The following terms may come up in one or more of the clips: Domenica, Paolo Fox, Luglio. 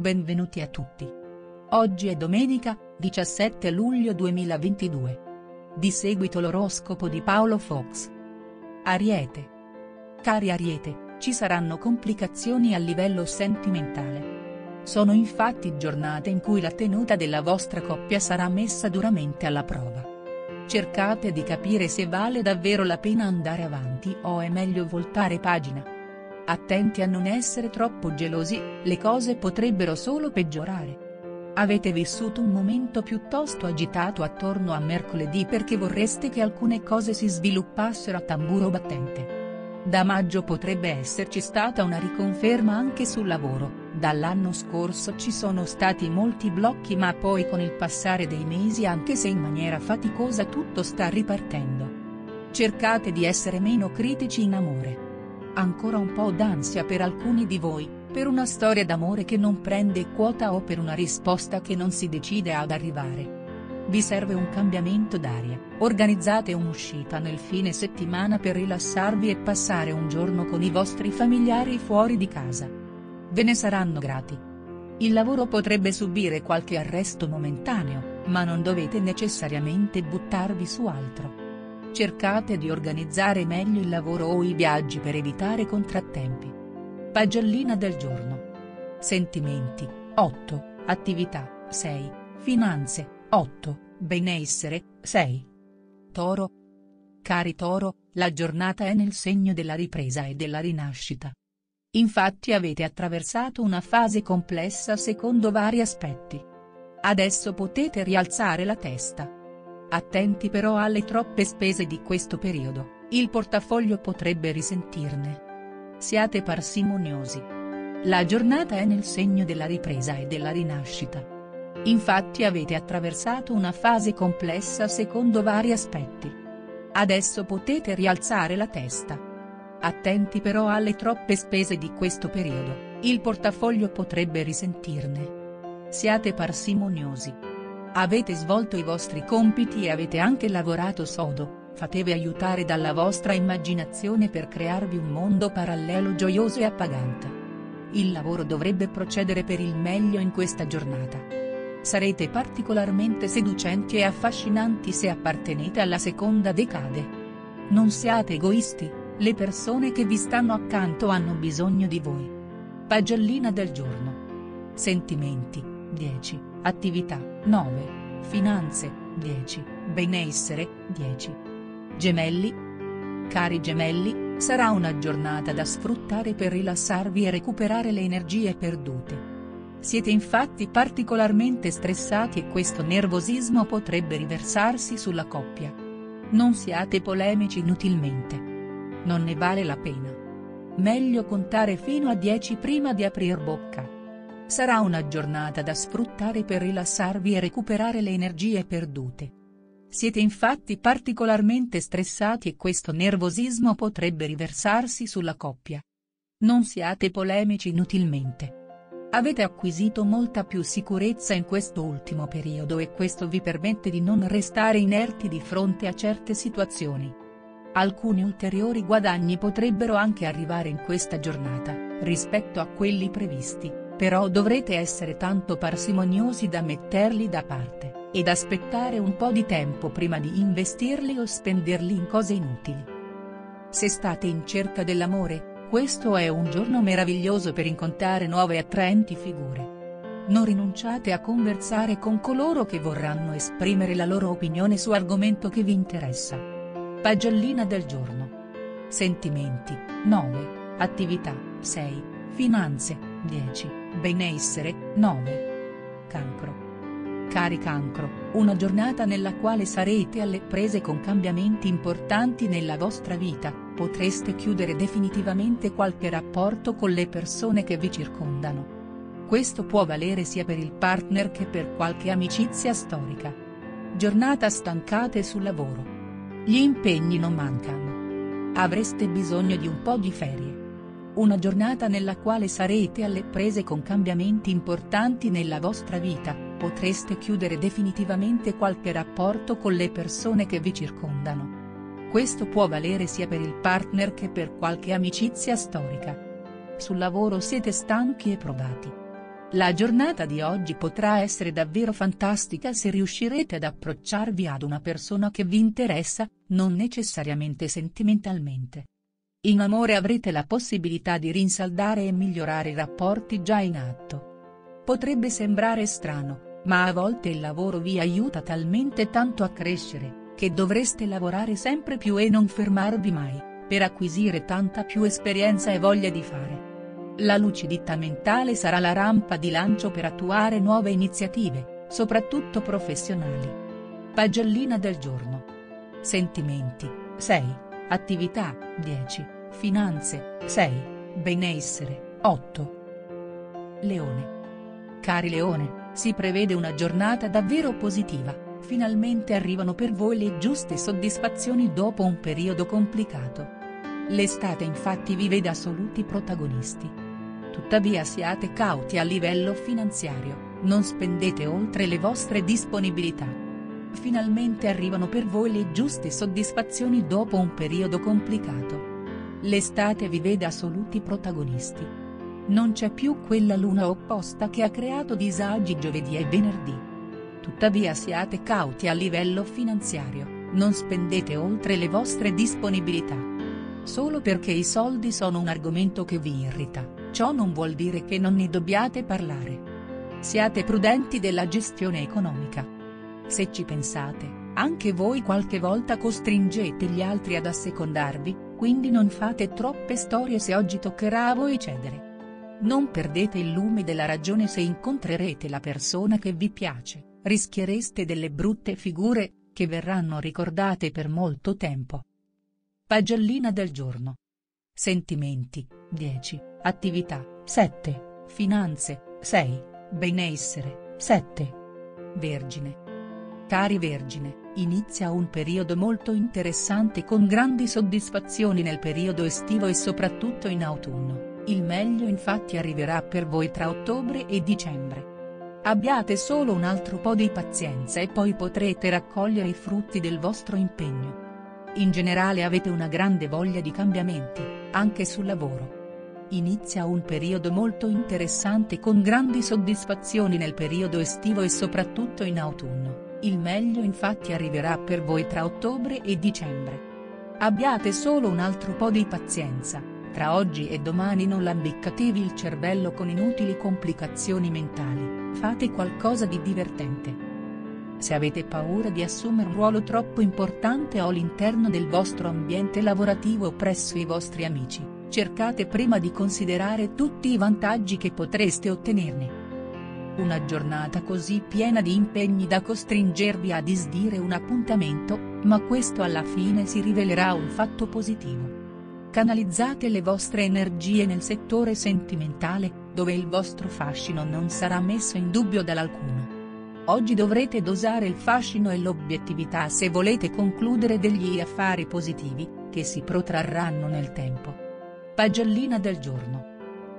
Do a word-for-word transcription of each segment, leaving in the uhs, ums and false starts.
Benvenuti a tutti. Oggi è domenica, diciassette luglio duemilaventidue. Di seguito l'oroscopo di Paolo Fox. Ariete. Cari Ariete, ci saranno complicazioni a livello sentimentale. Sono infatti giornate in cui la tenuta della vostra coppia sarà messa duramente alla prova. Cercate di capire se vale davvero la pena andare avanti o è meglio voltare pagina. Attenti a non essere troppo gelosi, le cose potrebbero solo peggiorare. Avete vissuto un momento piuttosto agitato attorno a mercoledì perché vorreste che alcune cose si sviluppassero a tamburo battente. Da maggio potrebbe esserci stata una riconferma anche sul lavoro, dall'anno scorso ci sono stati molti blocchi ma poi con il passare dei mesi anche se in maniera faticosa tutto sta ripartendo. Cercate di essere meno critici in amore. Ancora un po' d'ansia per alcuni di voi, per una storia d'amore che non prende quota o per una risposta che non si decide ad arrivare. Vi serve un cambiamento d'aria, organizzate un'uscita nel fine settimana per rilassarvi e passare un giorno con i vostri familiari fuori di casa. Ve ne saranno grati. Il lavoro potrebbe subire qualche arresto momentaneo, ma non dovete necessariamente buttarvi su altro. Cercate di organizzare meglio il lavoro o i viaggi per evitare contrattempi. Pagellina del giorno. Sentimenti, otto, attività, sei, finanze, otto, benessere, sei. Toro. Cari Toro, la giornata è nel segno della ripresa e della rinascita. Infatti avete attraversato una fase complessa secondo vari aspetti. Adesso potete rialzare la testa. Attenti però alle troppe spese di questo periodo, il portafoglio potrebbe risentirne. Siate parsimoniosi. La giornata è nel segno della ripresa e della rinascita. Infatti avete attraversato una fase complessa secondo vari aspetti. Adesso potete rialzare la testa. Attenti però alle troppe spese di questo periodo, il portafoglio potrebbe risentirne. Siate parsimoniosi. Avete svolto i vostri compiti e avete anche lavorato sodo, fatevi aiutare dalla vostra immaginazione per crearvi un mondo parallelo gioioso e appagante. Il lavoro dovrebbe procedere per il meglio in questa giornata. Sarete particolarmente seducenti e affascinanti se appartenete alla seconda decade. Non siate egoisti, le persone che vi stanno accanto hanno bisogno di voi. Pagellina del giorno. Sentimenti, dieci. Attività, nove, finanze, dieci, benessere, dieci. Gemelli. Cari Gemelli, sarà una giornata da sfruttare per rilassarvi e recuperare le energie perdute. Siete infatti particolarmente stressati e questo nervosismo potrebbe riversarsi sulla coppia. Non siate polemici inutilmente. Non ne vale la pena. Meglio contare fino a dieci prima di aprir bocca. Sarà una giornata da sfruttare per rilassarvi e recuperare le energie perdute. Siete infatti particolarmente stressati e questo nervosismo potrebbe riversarsi sulla coppia. Non siate polemici inutilmente. Avete acquisito molta più sicurezza in questo ultimo periodo e questo vi permette di non restare inerti di fronte a certe situazioni. Alcuni ulteriori guadagni potrebbero anche arrivare in questa giornata, rispetto a quelli previsti. Però dovrete essere tanto parsimoniosi da metterli da parte, ed aspettare un po' di tempo prima di investirli o spenderli in cose inutili. Se state in cerca dell'amore, questo è un giorno meraviglioso per incontrare nuove e attraenti figure. Non rinunciate a conversare con coloro che vorranno esprimere la loro opinione su argomento che vi interessa. Pagellina del giorno. Sentimenti, nove, attività, sei, finanze, dieci. Benessere, nove. Cancro. Cari Cancro, una giornata nella quale sarete alle prese con cambiamenti importanti nella vostra vita, potreste chiudere definitivamente qualche rapporto con le persone che vi circondano. Questo può valere sia per il partner che per qualche amicizia storica. Giornata stancate sul lavoro. Gli impegni non mancano. Avreste bisogno di un po' di ferie. Una giornata nella quale sarete alle prese con cambiamenti importanti nella vostra vita, potreste chiudere definitivamente qualche rapporto con le persone che vi circondano. Questo può valere sia per il partner che per qualche amicizia storica. Sul lavoro siete stanchi e provati. La giornata di oggi potrà essere davvero fantastica se riuscirete ad approcciarvi ad una persona che vi interessa, non necessariamente sentimentalmente. In amore avrete la possibilità di rinsaldare e migliorare i rapporti già in atto. Potrebbe sembrare strano, ma a volte il lavoro vi aiuta talmente tanto a crescere, che dovreste lavorare sempre più e non fermarvi mai, per acquisire tanta più esperienza e voglia di fare. La lucidità mentale sarà la rampa di lancio per attuare nuove iniziative, soprattutto professionali. Pagellina del giorno. Sentimenti, sei, attività, dieci, finanze, sei, benessere, otto. Leone. Cari Leone, si prevede una giornata davvero positiva, finalmente arrivano per voi le giuste soddisfazioni dopo un periodo complicato. L'estate infatti vi vede assoluti protagonisti. Tuttavia siate cauti a livello finanziario, non spendete oltre le vostre disponibilità. Finalmente arrivano per voi le giuste soddisfazioni dopo un periodo complicato. L'estate vi vede assoluti protagonisti. Non c'è più quella luna opposta che ha creato disagi giovedì e venerdì. Tuttavia siate cauti a livello finanziario, non spendete oltre le vostre disponibilità. Solo perché i soldi sono un argomento che vi irrita, ciò non vuol dire che non ne dobbiate parlare. Siate prudenti della gestione economica. Se ci pensate, anche voi qualche volta costringete gli altri ad assecondarvi, quindi non fate troppe storie se oggi toccherà a voi cedere. Non perdete il lume della ragione se incontrerete la persona che vi piace, rischiereste delle brutte figure, che verranno ricordate per molto tempo. Pagellina del giorno. Sentimenti, dieci. Attività, sette, finanze, sei, benessere, sette. Vergine. Cari Vergine, inizia un periodo molto interessante con grandi soddisfazioni nel periodo estivo e soprattutto in autunno, il meglio infatti arriverà per voi tra ottobre e dicembre. Abbiate solo un altro po' di pazienza e poi potrete raccogliere i frutti del vostro impegno. In generale avete una grande voglia di cambiamenti, anche sul lavoro. Inizia un periodo molto interessante con grandi soddisfazioni nel periodo estivo e soprattutto in autunno, il meglio infatti arriverà per voi tra ottobre e dicembre. Abbiate solo un altro po' di pazienza, tra oggi e domani non lambiccatevi il cervello con inutili complicazioni mentali, fate qualcosa di divertente. Se avete paura di assumere un ruolo troppo importante o all'interno del vostro ambiente lavorativo o presso i vostri amici, cercate prima di considerare tutti i vantaggi che potreste ottenerne. Una giornata così piena di impegni da costringervi a disdire un appuntamento, ma questo alla fine si rivelerà un fatto positivo. Canalizzate le vostre energie nel settore sentimentale, dove il vostro fascino non sarà messo in dubbio dall'alcuno. Oggi dovrete dosare il fascino e l'obiettività se volete concludere degli affari positivi, che si protrarranno nel tempo. Pagellina del giorno.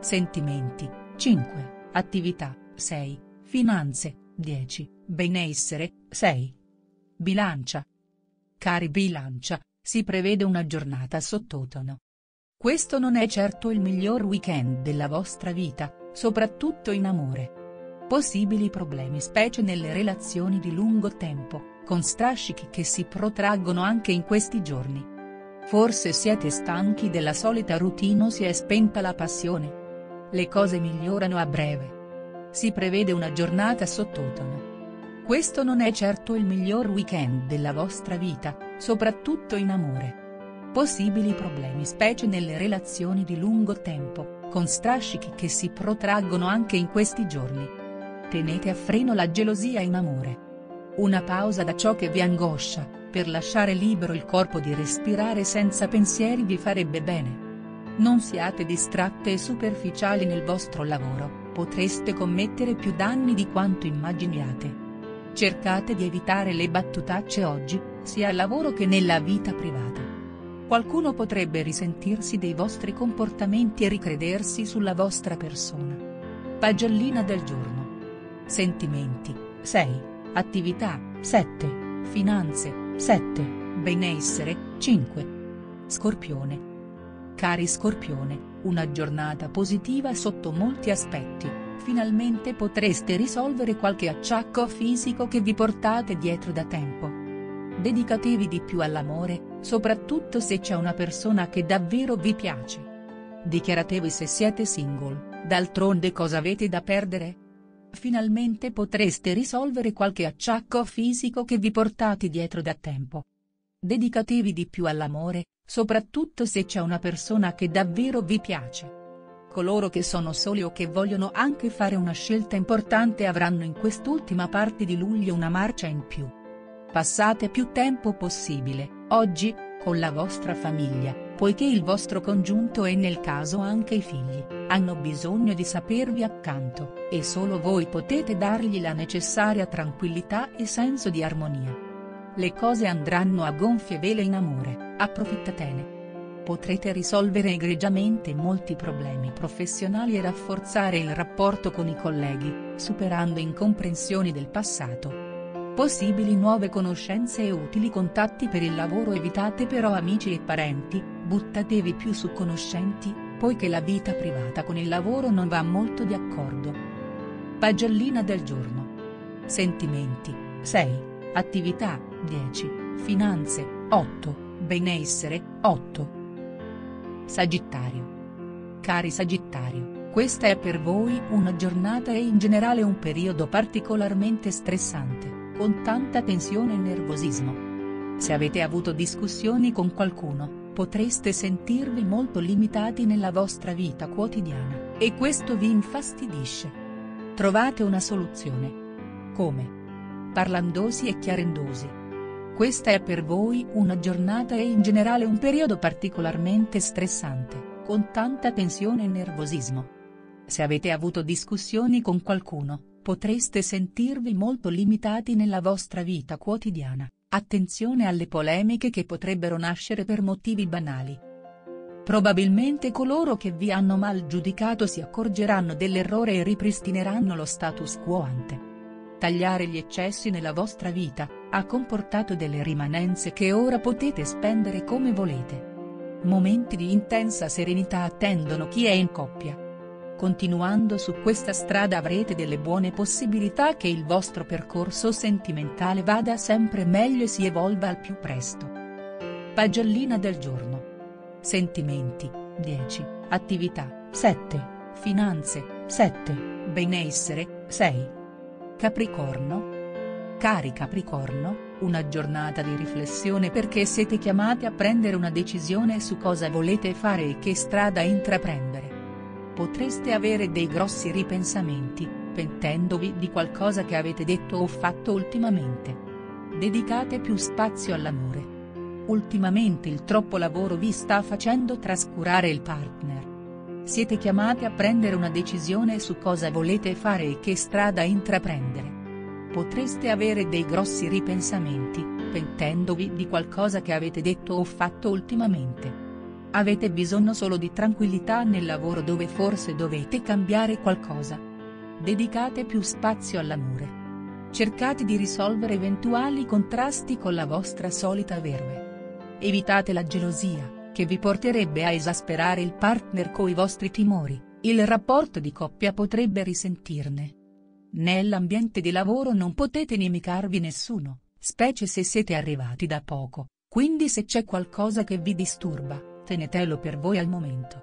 Sentimenti, cinque, attività, sei, finanze, dieci, benessere, sei. Bilancia. Cari Bilancia, si prevede una giornata sottotono. Questo non è certo il miglior weekend della vostra vita, soprattutto in amore. Possibili problemi specie nelle relazioni di lungo tempo, con strascichi che si protraggono anche in questi giorni. Forse siete stanchi della solita routine o si è spenta la passione. Le cose migliorano a breve. Si prevede una giornata sottotono. Questo non è certo il miglior weekend della vostra vita, soprattutto in amore. Possibili problemi specie nelle relazioni di lungo tempo, con strascichi che si protraggono anche in questi giorni. Tenete a freno la gelosia in amore. Una pausa da ciò che vi angoscia, per lasciare libero il corpo di respirare senza pensieri vi farebbe bene. Non siate distratte e superficiali nel vostro lavoro, potreste commettere più danni di quanto immaginiate. Cercate di evitare le battutacce oggi, sia al lavoro che nella vita privata. Qualcuno potrebbe risentirsi dei vostri comportamenti e ricredersi sulla vostra persona. Pagellina del giorno. Sentimenti, sei, attività, sette, finanze, sette, benessere, cinque. Scorpione. Cari Scorpione, una giornata positiva sotto molti aspetti, finalmente potreste risolvere qualche acciacco fisico che vi portate dietro da tempo. Dedicatevi di più all'amore, soprattutto se c'è una persona che davvero vi piace. Dichiaratevi se siete single, d'altronde cosa avete da perdere? Finalmente potreste risolvere qualche acciacco fisico che vi portate dietro da tempo. Dedicatevi di più all'amore, soprattutto se c'è una persona che davvero vi piace. Coloro che sono soli o che vogliono anche fare una scelta importante avranno in quest'ultima parte di luglio una marcia in più. Passate più tempo possibile, oggi, con la vostra famiglia, poiché il vostro congiunto e nel caso anche i figli, hanno bisogno di sapervi accanto, e solo voi potete dargli la necessaria tranquillità e senso di armonia. Le cose andranno a gonfie vele in amore, approfittatene. Potrete risolvere egregiamente molti problemi professionali e rafforzare il rapporto con i colleghi, superando incomprensioni del passato. Possibili nuove conoscenze e utili contatti per il lavoro. Evitate però amici e parenti, buttatevi più su conoscenti, poiché la vita privata con il lavoro non va molto di accordo. Pagellina del giorno. Sentimenti, sei, attività, dieci, finanze, otto, benessere, otto. Sagittario. Cari Sagittario, questa è per voi una giornata e in generale un periodo particolarmente stressante, con tanta tensione e nervosismo. Se avete avuto discussioni con qualcuno, potreste sentirvi molto limitati nella vostra vita quotidiana, e questo vi infastidisce. Trovate una soluzione. Come? Parlandosi e chiarendosi. Questa è per voi una giornata e in generale un periodo particolarmente stressante, con tanta tensione e nervosismo. Se avete avuto discussioni con qualcuno, potreste sentirvi molto limitati nella vostra vita quotidiana, attenzione alle polemiche che potrebbero nascere per motivi banali. Probabilmente coloro che vi hanno mal giudicato si accorgeranno dell'errore e ripristineranno lo status quo ante. Tagliare gli eccessi nella vostra vita ha comportato delle rimanenze che ora potete spendere come volete. Momenti di intensa serenità attendono chi è in coppia. Continuando su questa strada avrete delle buone possibilità che il vostro percorso sentimentale vada sempre meglio e si evolva al più presto. Pagellina del giorno. Sentimenti, dieci, attività, sette, finanze, sette, benessere, sei. Capricorno. Cari Capricorno, una giornata di riflessione perché siete chiamati a prendere una decisione su cosa volete fare e che strada intraprendere. Potreste avere dei grossi ripensamenti, pentendovi di qualcosa che avete detto o fatto ultimamente. Dedicate più spazio all'amore. Ultimamente il troppo lavoro vi sta facendo trascurare il partner. Siete chiamati a prendere una decisione su cosa volete fare e che strada intraprendere. Potreste avere dei grossi ripensamenti, pentendovi di qualcosa che avete detto o fatto ultimamente. Avete bisogno solo di tranquillità nel lavoro dove forse dovete cambiare qualcosa. Dedicate più spazio all'amore. Cercate di risolvere eventuali contrasti con la vostra solita verve. Evitate la gelosia, che vi porterebbe a esasperare il partner coi vostri timori, il rapporto di coppia potrebbe risentirne. Nell'ambiente di lavoro non potete inimicarvi nessuno, specie se siete arrivati da poco, quindi se c'è qualcosa che vi disturba, tenetelo per voi al momento.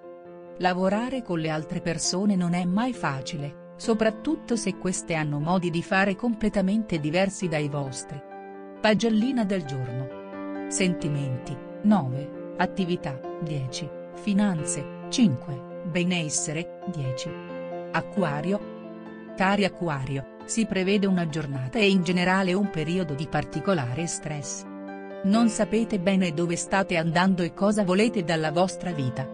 Lavorare con le altre persone non è mai facile, soprattutto se queste hanno modi di fare completamente diversi dai vostri. Pagellina del giorno. Sentimenti, nove, attività, dieci, finanze, cinque, benessere, dieci. Acquario. Cari Acquario, si prevede una giornata e in generale un periodo di particolare stress. Non sapete bene dove state andando e cosa volete dalla vostra vita.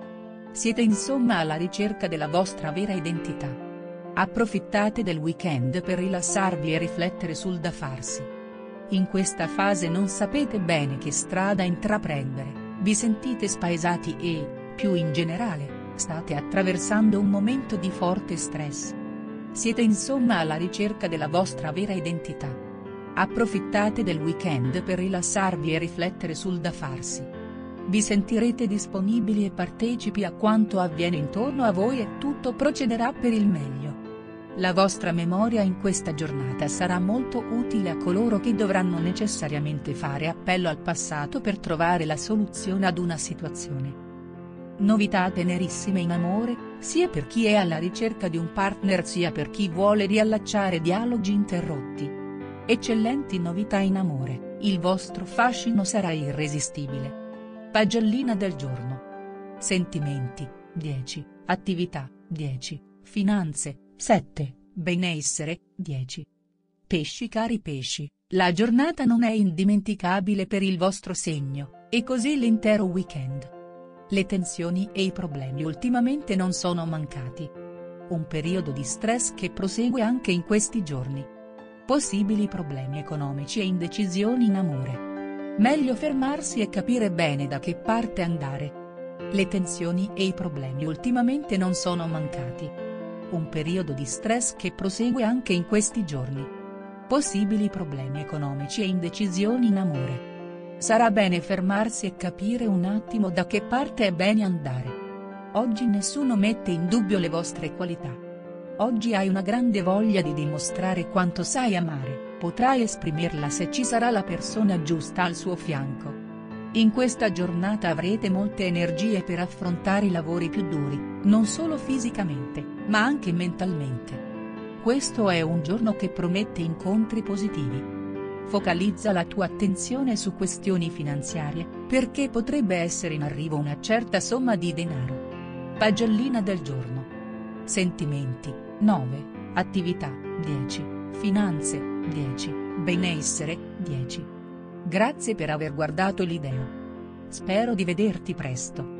Siete insomma alla ricerca della vostra vera identità. Approfittate del weekend per rilassarvi e riflettere sul da farsi. In questa fase non sapete bene che strada intraprendere, vi sentite spaesati e, più in generale, state attraversando un momento di forte stress. Siete insomma alla ricerca della vostra vera identità. Approfittate del weekend per rilassarvi e riflettere sul da farsi. Vi sentirete disponibili e partecipi a quanto avviene intorno a voi e tutto procederà per il meglio. La vostra memoria in questa giornata sarà molto utile a coloro che dovranno necessariamente fare appello al passato per trovare la soluzione ad una situazione. Novità tenerissime in amore, sia per chi è alla ricerca di un partner sia per chi vuole riallacciare dialoghi interrotti. Eccellenti novità in amore, il vostro fascino sarà irresistibile. Pagellina del giorno. Sentimenti, dieci, attività, dieci, finanze, sette, benessere, dieci. Pesci cari pesci, la giornata non è indimenticabile per il vostro segno, e così l'intero weekend. Le tensioni e i problemi ultimamente non sono mancati. Un periodo di stress che prosegue anche in questi giorni. Possibili problemi economici e indecisioni in amore. Meglio fermarsi e capire bene da che parte andare. Le tensioni e i problemi ultimamente non sono mancati. Un periodo di stress che prosegue anche in questi giorni. Possibili problemi economici e indecisioni in amore. Sarà bene fermarsi e capire un attimo da che parte è bene andare. Oggi nessuno mette in dubbio le vostre qualità. Oggi hai una grande voglia di dimostrare quanto sai amare, potrai esprimerla se ci sarà la persona giusta al suo fianco. In questa giornata avrete molte energie per affrontare i lavori più duri, non solo fisicamente, ma anche mentalmente. Questo è un giorno che promette incontri positivi. Focalizza la tua attenzione su questioni finanziarie, perché potrebbe essere in arrivo una certa somma di denaro. Pagellina del giorno. Sentimenti, nove, attività, dieci, finanze, dieci, benessere, dieci. Grazie per aver guardato l'idea. Spero di vederti presto.